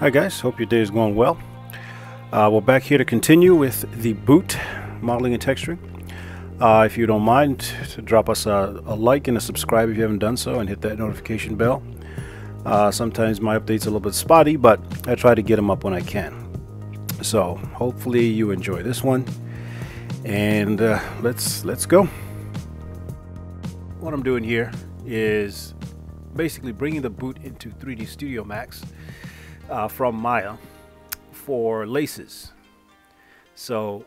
Hi guys, hope your day is going well. We're back here to continue with the boot modeling and texturing. If you don't mind, to drop us a like and a subscribe if you haven't done so, and hit that notification bell. Sometimes my updates are a little bit spotty, but I try to get them up when I can. So hopefully you enjoy this one, and let's go. What I'm doing here is basically bringing the boot into 3D Studio Max from Maya for laces. So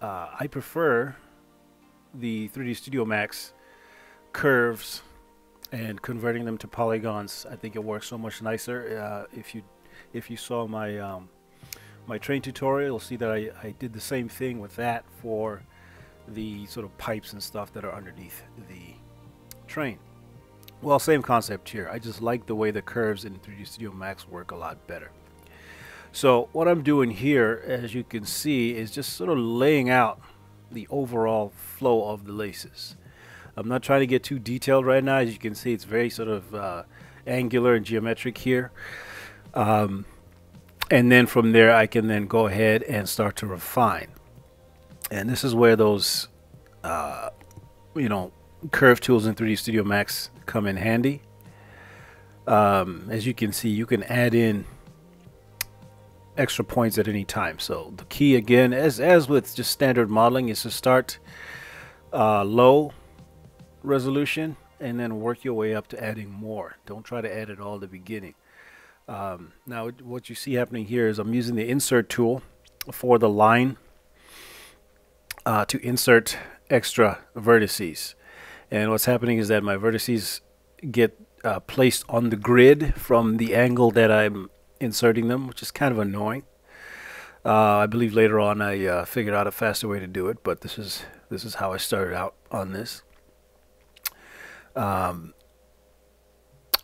I prefer the 3D Studio Max curves and converting them to polygons. I think it works so much nicer. If you saw my my train tutorial, you'll see that I did the same thing with that for the sort of pipes and stuff that are underneath the train. Well, same concept here. I just like the way the curves in 3D Studio Max work a lot better. So what I'm doing here, as you can see, is just sort of laying out the overall flow of the laces. I'm not trying to get too detailed right now. As you can see, it's very sort of angular and geometric here. And then from there, I can then go ahead and start to refine. And this is where those, curve tools in 3D Studio Max come in handy. As you can see, you can add in extra points at any time. So the key, again, as with just standard modeling, is to start low resolution and then work your way up to adding more. Don't try to add it all at the beginning. Now what you see happening here is I'm using the insert tool for the line to insert extra vertices. And what's happening is that my vertices get placed on the grid from the angle that I'm inserting them, which is kind of annoying. I believe later on I figured out a faster way to do it, but this is how I started out on this.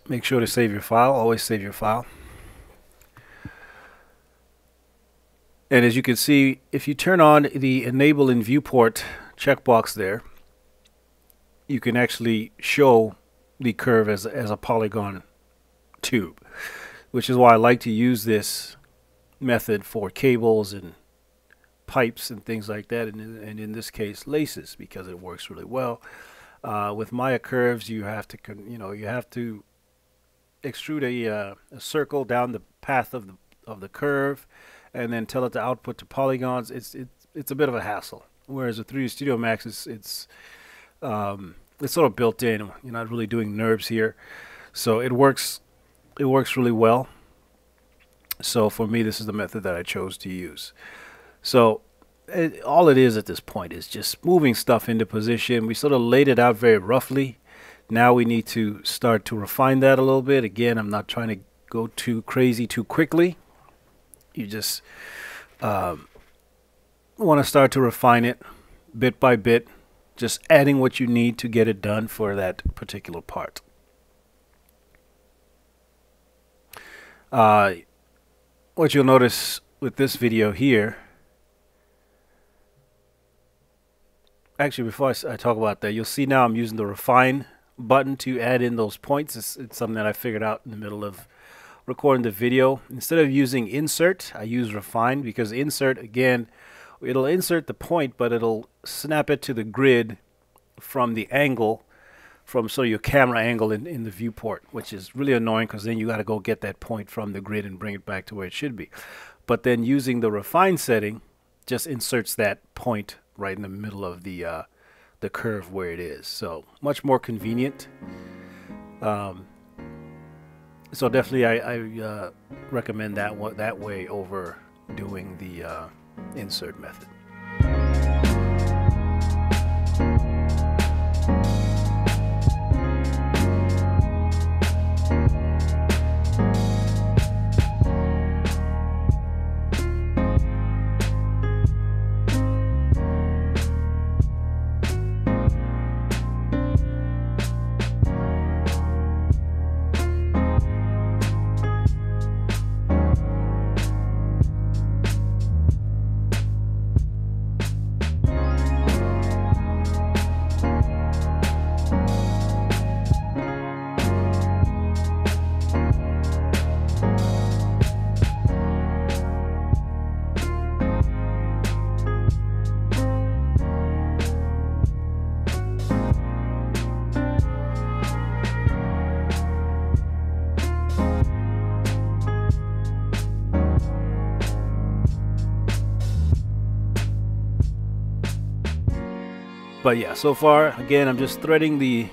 Make sure to save your file. Always save your file. And as you can see, if you turn on the Enable in Viewport checkbox there, you can actually show the curve as a polygon tube, which is why I like to use this method for cables and pipes and things like that, and in this case laces, because it works really well. With Maya curves, you have to you have to extrude a circle down the path of the curve, and then tell it to output to polygons. It's a bit of a hassle. Whereas with 3D Studio Max, it's sort of built in. You're not really doing NURBS here, so it works really well. So for me, this is the method that I chose to use. So all it is at this point is just moving stuff into position. We sort of laid it out very roughly. Now we need to start to refine that a little bit. Again, I'm not trying to go too crazy too quickly. You just want to start to refine it bit by bit, just adding what you need to get it done for that particular part. What you'll notice with this video here, actually before I talk about that, you'll see now I'm using the refine button to add in those points. It's something that I figured out in the middle of recording the video. Instead of using insert, I use refine, because insert, again, it'll insert the point, but it'll snap it to the grid from the angle, so your camera angle in the viewport, which is really annoying, because then you got to go get that point from the grid and bring it back to where it should be. But then using the refine setting just inserts that point right in the middle of the curve where it is. So much more convenient. So definitely I recommend that way over doing the insert method. But yeah, so far, again, I'm just threading the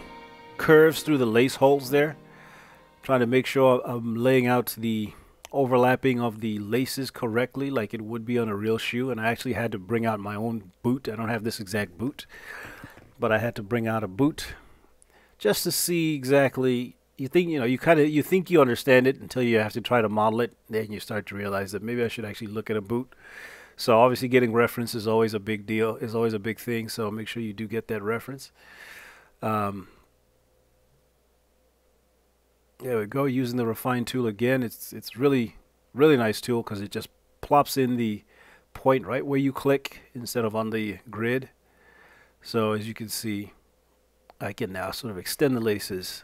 curves through the lace holes there, trying to make sure I'm laying out the overlapping of the laces correctly like it would be on a real shoe. And I actually had to bring out my own boot. I don't have this exact boot, but I had to bring out a boot just to see exactly. You think, you know, you think you understand it until you have to try to model it. Then you start to realize that maybe I should actually look at a boot. So obviously getting reference is always a big deal, is always a big thing. So make sure you do get that reference. There we go, using the refine tool again. It's really nice tool because it just plops in the point right where you click instead of on the grid. So as you can see, I can now sort of extend the laces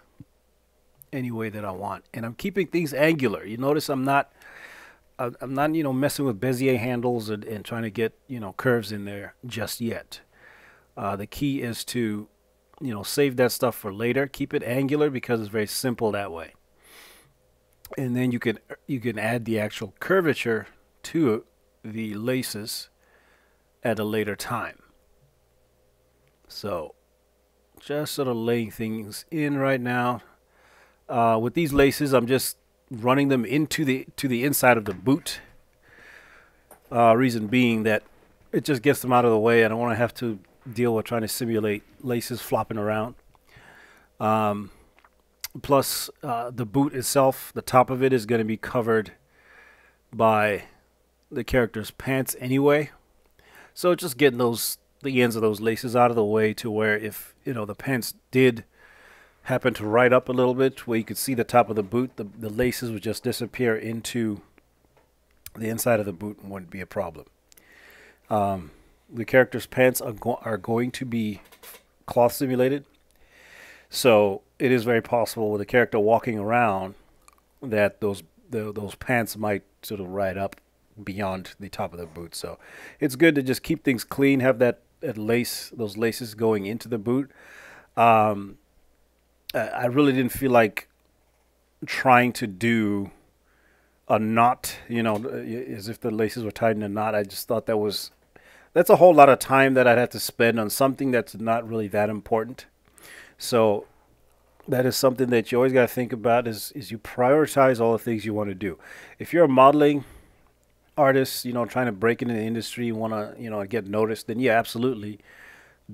any way that I want, and I'm keeping things angular. You notice I'm not messing with Bezier handles and trying to get curves in there just yet. The key is to save that stuff for later. Keep it angular because it's very simple that way, and then you can add the actual curvature to the laces at a later time. So just sort of laying things in right now. With these laces, I'm just running them into the inside of the boot. Reason being that it just gets them out of the way. I don't want to have to deal with trying to simulate laces flopping around. Plus, the boot itself, the top of it is going to be covered by the character's pants anyway. So just getting the ends of those laces out of the way to where if the pants did happen to ride up a little bit where you could see the top of the boot, the laces would just disappear into the inside of the boot and wouldn't be a problem. The character's pants are going to be cloth simulated, so it is very possible with a character walking around that those pants might sort of ride up beyond the top of the boot. So it's good to just keep things clean, have those laces going into the boot. I really didn't feel like trying to do a knot, as if the laces were tied in a knot. I just thought that's a whole lot of time that I'd have to spend on something that's not really that important. So that is something that you always got to think about is you prioritize all the things you want to do. If you're a modeling artist, trying to break into the industry, you want to, get noticed, then yeah, absolutely.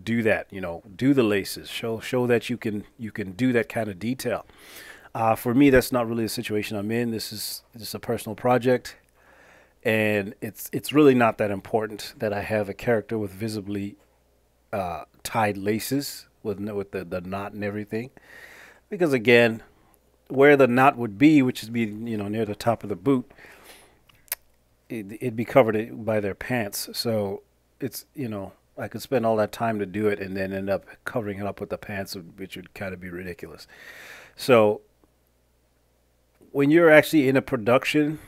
Do that, do the laces, show that you can do that kind of detail. For me, that's not really the situation I'm in. This is just a personal project, and it's really not that important that I have a character with visibly tied laces with the knot and everything, because again, where the knot would be, which is near the top of the boot, it'd be covered by their pants. So it's I could spend all that time to do it and then end up covering it up with the pants, which would kind of be ridiculous. So when you're actually in a production,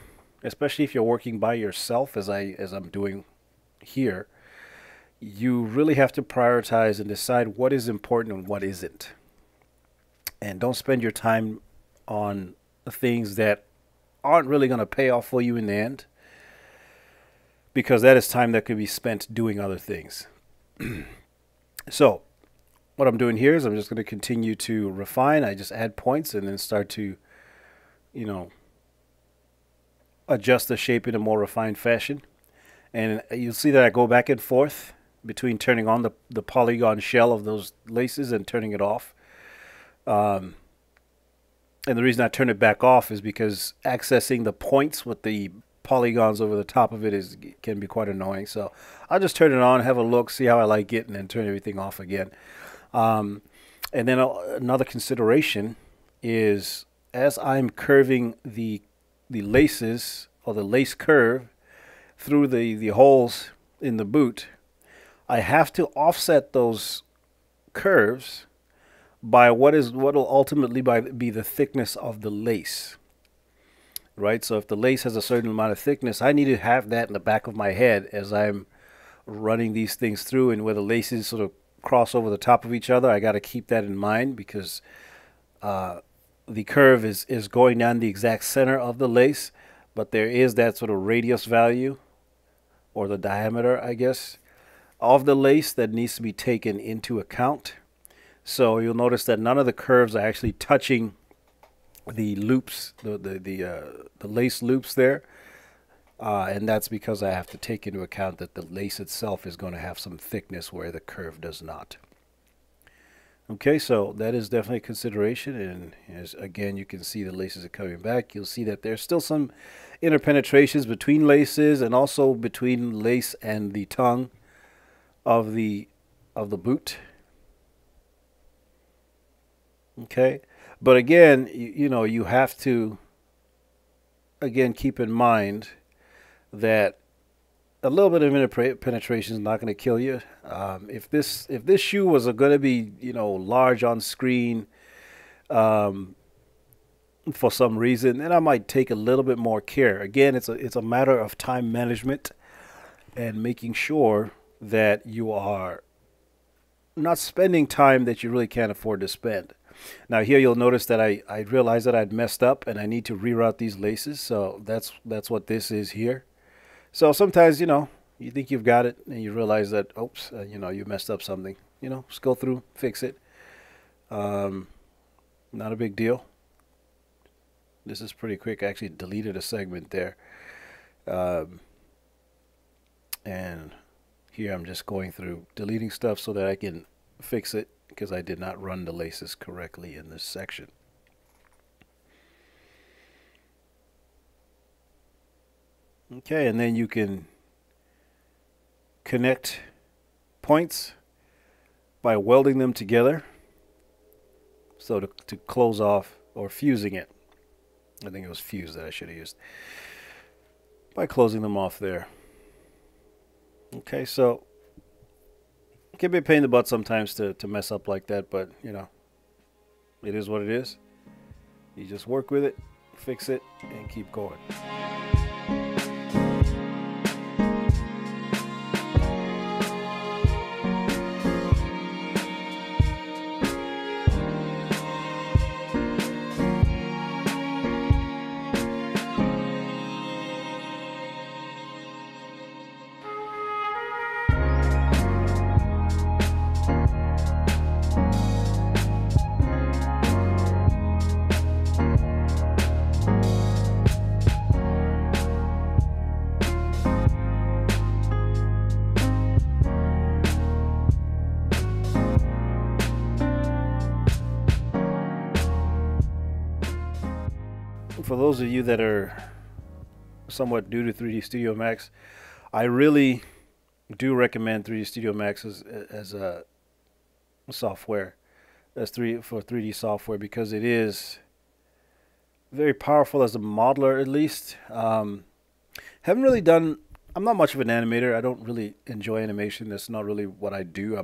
especially if you're working by yourself, as I'm doing here, you really have to prioritize and decide what is important and what isn't. And don't spend your time on things that aren't really going to pay off for you in the end, because that is time that could be spent doing other things. So what I'm doing here is I'm just going to continue to refine. I just add points and then start to, adjust the shape in a more refined fashion. And you'll see that I go back and forth between turning on the polygon shell of those laces and turning it off. And the reason I turn it back off is because accessing the points with the polygons over the top of it can be quite annoying. So I'll just turn it on, have a look, see how I like it, and then turn everything off again. And then another consideration is, as I'm curving the laces, or the lace curve, through the holes in the boot, I have to offset those curves by what will ultimately be the thickness of the lace. Right, so if the lace has a certain amount of thickness, I need to have that in the back of my head as I'm running these things through, and where the laces sort of cross over the top of each other, I got to keep that in mind, because the curve is going down the exact center of the lace, but there is that sort of radius value, or the diameter, I guess, of the lace that needs to be taken into account. So you'll notice that none of the curves are actually touching the loops, the lace loops there. And that's because I have to take into account that the lace itself is going to have some thickness where the curve does not. Okay, so that is definitely a consideration, and as again you can see the laces are coming back. You'll see that there's still some interpenetrations between laces and also between lace and the tongue of the boot. Okay, but again, you know, you have to again keep in mind that a little bit of penetration is not going to kill you. If this shoe was going to be, you know, large on screen for some reason, then I might take a little bit more care. Again, it's a matter of time management and making sure that you are not spending time that you really can't afford to spend. Now here you'll notice that I realized that I'd messed up and I need to reroute these laces. So that's what this is here. So sometimes, you know, you think you've got it and you realize that, oops, you know, you messed up something. You know, just go through, fix it. Not a big deal. This is pretty quick. I actually deleted a segment there. And here I'm just going through deleting stuff so that I can fix it, because I did not run the laces correctly in this section. Okay, and then you can connect points by welding them together, so to close off, or fusing it. I think it was fuse that I should have used, by closing them off there. Okay, so it can be a pain in the butt sometimes to mess up like that, but you know, it is what it is. You just work with it, fix it, and keep going. For those of you that are somewhat new to 3D Studio Max, I really do recommend 3D Studio Max as a software, for 3D software, because it is very powerful as a modeler, at least. Haven't really done, I'm not much of an animator. I don't really enjoy animation. That's not really what I do.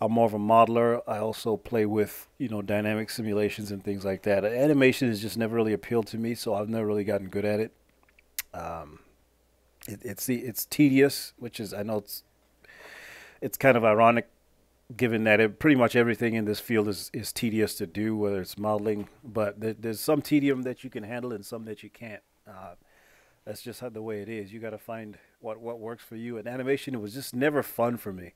I'm more of a modeler. I also play with, you know, dynamic simulations and things like that. Animation has just never really appealed to me, so I've never really gotten good at it. It's tedious, which is, I know it's kind of ironic, given that pretty much everything in this field is tedious to do, whether it's modeling. But there's some tedium that you can handle and some that you can't. That's just how the way it is. You got to find what works for you. And animation, it was just never fun for me.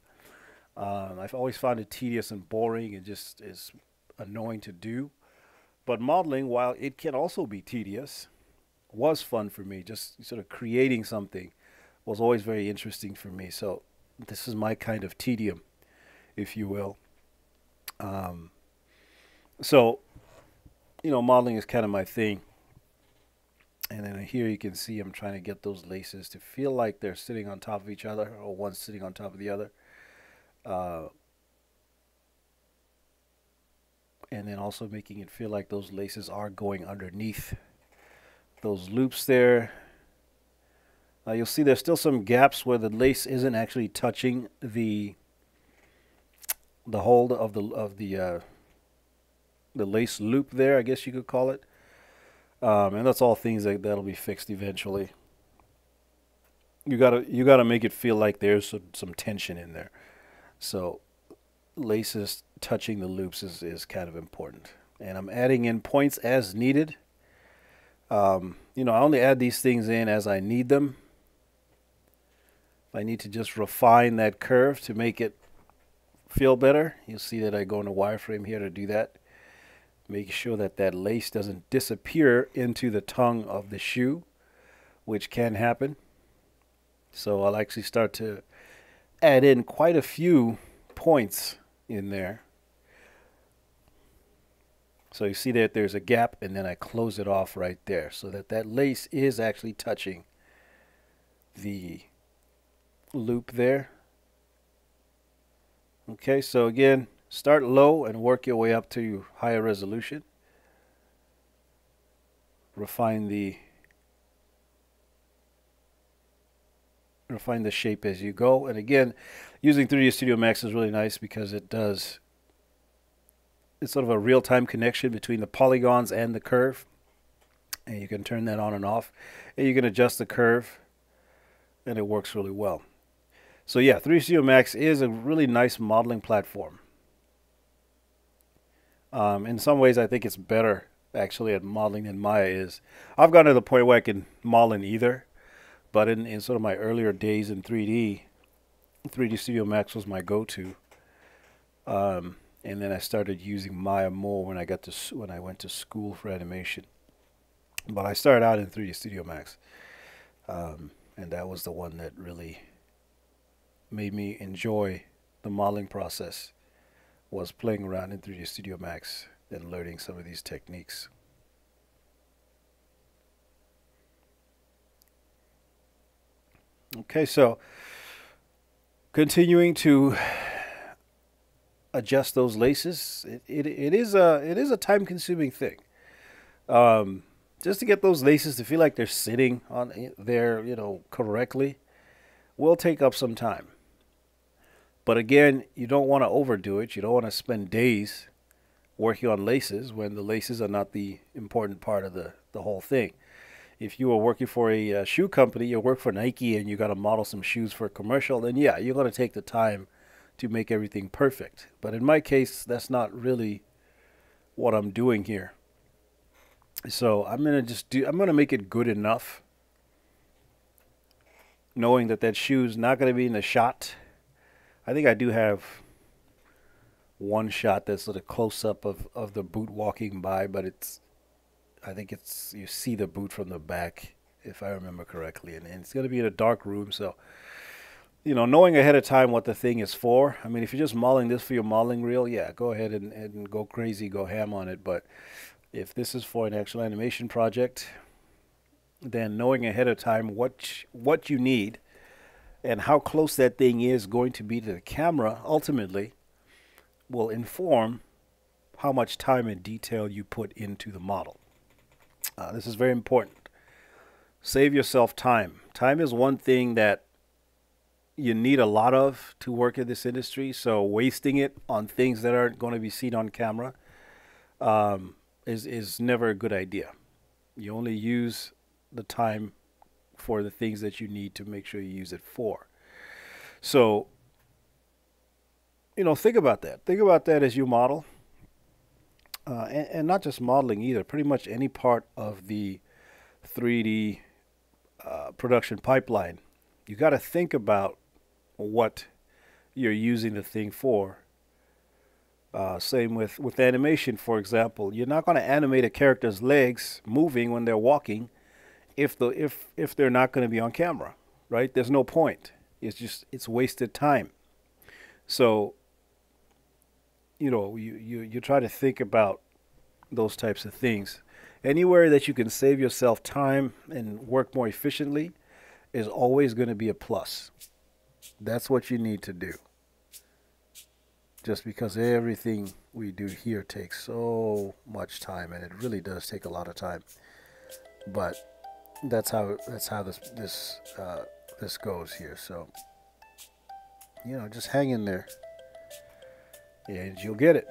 I've always found it tedious and boring and just is annoying to do. But modeling, while it can also be tedious, was fun for me. Just sort of creating something was always very interesting for me. So this is my kind of tedium, if you will. So, you know, modeling is kind of my thing. And then here you can see I'm trying to get those laces to feel like they're sitting on top of each other, or one sitting on top of the other. And then also making it feel like those laces are going underneath those loops there. You'll see there's still some gaps where the lace isn't actually touching the hold of the lace loop there, I guess you could call it. And that's all things that'll be fixed eventually. You gotta make it feel like there's some tension in there. So laces touching the loops is kind of important. And I'm adding in points as needed. You know, I only add these things in as I need them. If I need to just refine that curve to make it feel better, you'll see that I go into wireframe here to do that. Make sure that that lace doesn't disappear into the tongue of the shoe, which can happen. So I'll actually start to add in quite a few points in there. So you see that there's a gap, and then I close it off right there so that that lace is actually touching the loop there. Okay, so again, start low and work your way up to higher resolution. Refine the shape as you go. And again, using 3D Studio Max is really nice because it does, it's sort of a real-time connection between the polygons and the curve, and you can turn that on and off, and you can adjust the curve, and it works really well. So yeah, 3D Studio Max is a really nice modeling platform. In some ways, I think it's better actually at modeling than Maya is. I've gotten to the point where I can model in either, but in sort of my earlier days in 3D, 3D Studio Max was my go-to. And then I started using Maya more when I got to when I went to school for animation. But I started out in 3D Studio Max, and that was the one that really made me enjoy the modeling process. Was playing around in 3D Studio Max and learning some of these techniques. Okay, so continuing to adjust those laces. It is a time-consuming thing. Just to get those laces to feel like they're sitting on there, you know, correctly, will take up some time. But again, you don't want to overdo it. You don't want to spend days working on laces when the laces are not the important part of the whole thing. If you are working for a shoe company, you work for Nike, and you got to model some shoes for a commercial, then yeah, you're going to take the time to make everything perfect. But in my case, that's not really what I'm doing here. So I'm gonna make it good enough, knowing that that shoe's not gonna be in the shot. I think I do have one shot that's sort of close up of the boot walking by, but I think you see the boot from the back, if I remember correctly, and it's gonna be in a dark room, so you know, knowing ahead of time what the thing is for. I mean, if you're just modeling this for your modeling reel, yeah, go ahead and go crazy, go ham on it. But if this is for an actual animation project, then knowing ahead of time what you need and how close that thing is going to be to the camera ultimately will inform how much time and detail you put into the model. This is very important. Save yourself time. Time is one thing that you need a lot of to work in this industry, so wasting it on things that aren't going to be seen on camera is never a good idea. You only use the time for the things that you need to make sure you use it for. So, you know, think about that. Think about that as you model, and not just modeling either. Pretty much any part of the 3D production pipeline, you got to think about what you're using the thing for. Same with animation, for example. You're not going to animate a character's legs moving when they're walking if they're not going to be on camera, right? There's no point. It's wasted time. So, you know, you try to think about those types of things. Anywhere that you can save yourself time and work more efficiently is always going to be a plus. That's what you need to do. Just because everything we do here takes so much time, and it really does take a lot of time. But that's how this goes here. So, you know, just hang in there, and you'll get it.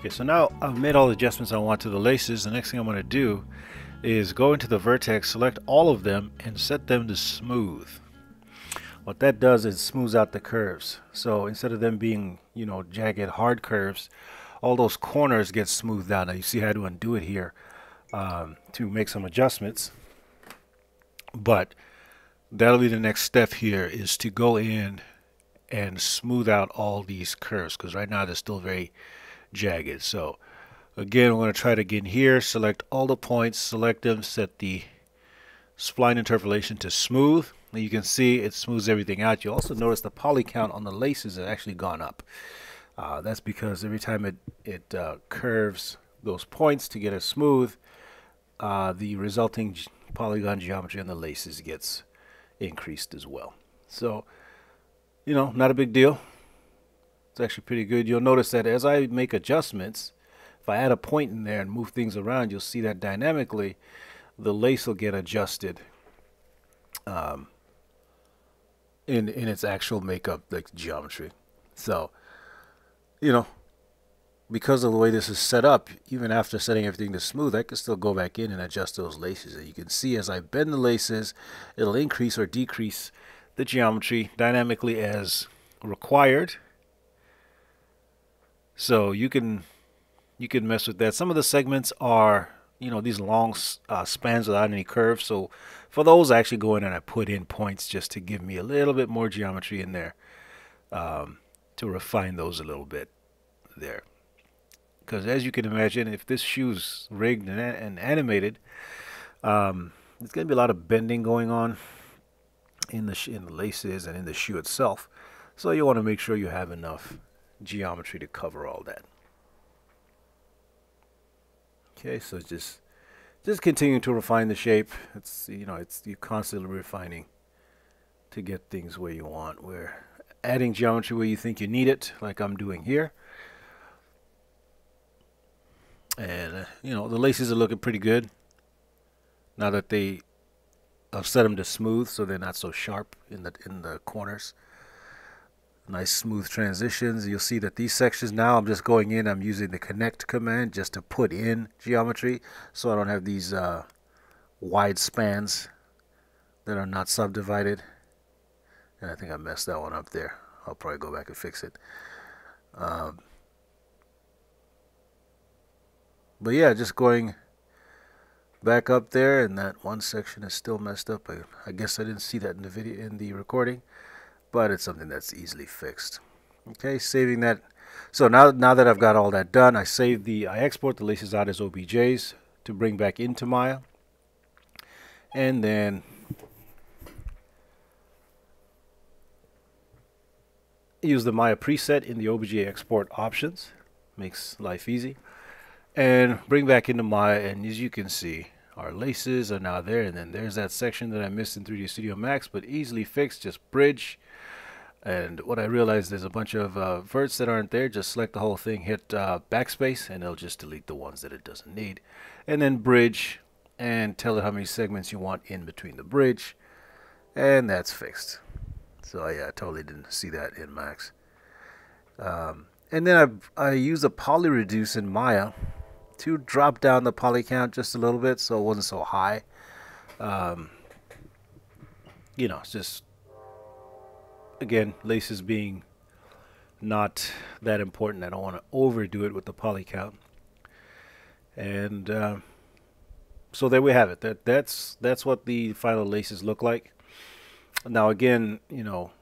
Okay, so now I've made all the adjustments I want to the laces. The next thing I'm going to do is go into the vertex, select all of them, and set them to smooth. What that does is smooths out the curves. So instead of them being, you know, jagged hard curves, all those corners get smoothed out. Now you see how to undo it here to make some adjustments. But that'll be the next step here, is to go in and smooth out all these curves, because right now they're still very jagged. So again, we're going to try it again here. Select all the points, select them, set the spline interpolation to smooth. And you can see it smooths everything out. You also notice the poly count on the laces has actually gone up. That's because every time it curves those points to get it smooth, the resulting polygon geometry on the laces gets increased as well. So, you know, not a big deal. It's actually pretty good. You'll notice that as I make adjustments, if I add a point in there and move things around, you'll see that dynamically the lace will get adjusted in its actual makeup, like geometry. So, you know, because of the way this is set up, even after setting everything to smooth, I can still go back in and adjust those laces. And you can see as I bend the laces, it'll increase or decrease the geometry dynamically as required. So you can mess with that. Some of the segments are, you know, these long spans without any curves. So for those, I actually go in and I put in points just to give me a little bit more geometry in there, to refine those a little bit there. Because as you can imagine, if this shoe's rigged and animated, there's going to be a lot of bending going on in the laces and in the shoe itself. So you want to make sure you have enough geometry to cover all that. Okay, so just continue to refine the shape. It's, you know, it's, you're constantly refining to get things where you want. We're adding geometry where you think you need it, like I'm doing here. And you know, the laces are looking pretty good now that they, I've set them to smooth, so they're not so sharp in the corners. Nice smooth transitions. You'll see that these sections now, I'm just going in, I'm using the connect command just to put in geometry, so I don't have these wide spans that are not subdivided. And I think I messed that one up there. I'll probably go back and fix it. But yeah, just going back up there, and that one section is still messed up. I guess I didn't see that in the video, in the recording. But it's something that's easily fixed. Okay, saving that. So now that I've got all that done, I export the laces out as OBJs to bring back into Maya. And then use the Maya preset in the OBJ export options, makes life easy, and bring back into Maya, and as you can see, our laces are now there. And then there's that section that I missed in 3D Studio Max, but easily fixed. Just bridge, and what I realized, there's a bunch of verts that aren't there. Just select the whole thing, hit backspace, and it'll just delete the ones that it doesn't need. And then bridge, and tell it how many segments you want in between the bridge, and that's fixed. So yeah, I totally didn't see that in Max. And then I use a poly reduce in Maya to drop down the poly count just a little bit, so it wasn't so high. You know, it's just, again, laces being not that important. I don't want to overdo it with the poly count. And so there we have it. That's what the final laces look like. Now again, you know,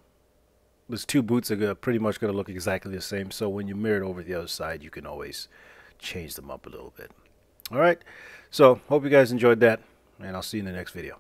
those two boots are pretty much going to look exactly the same. So when you mirror it over the other side, you can always change them up a little bit. All right, so hope you guys enjoyed that, and I'll see you in the next video.